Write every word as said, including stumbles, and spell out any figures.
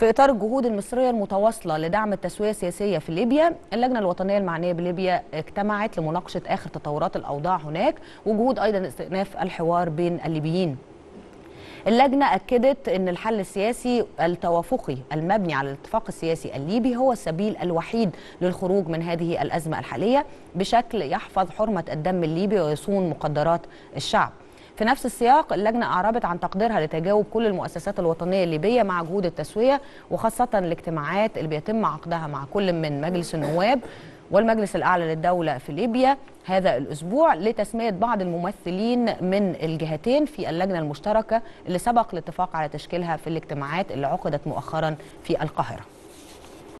في إطار الجهود المصرية المتواصلة لدعم التسوية السياسية في ليبيا، اللجنة الوطنية المعنية بليبيا اجتمعت لمناقشة آخر تطورات الأوضاع هناك وجهود أيضا استئناف الحوار بين الليبيين. اللجنة أكدت أن الحل السياسي التوافقي المبني على الاتفاق السياسي الليبي هو السبيل الوحيد للخروج من هذه الأزمة الحالية بشكل يحفظ حرمة الدم الليبي ويصون مقدرات الشعب. في نفس السياق، اللجنة أعربت عن تقديرها لتجاوب كل المؤسسات الوطنية الليبية مع جهود التسوية، وخاصة الاجتماعات اللي بيتم عقدها مع كل من مجلس النواب والمجلس الأعلى للدولة في ليبيا هذا الأسبوع لتسمية بعض الممثلين من الجهتين في اللجنة المشتركة اللي سبق الاتفاق على تشكيلها في الاجتماعات اللي عقدت مؤخرا في القاهرة.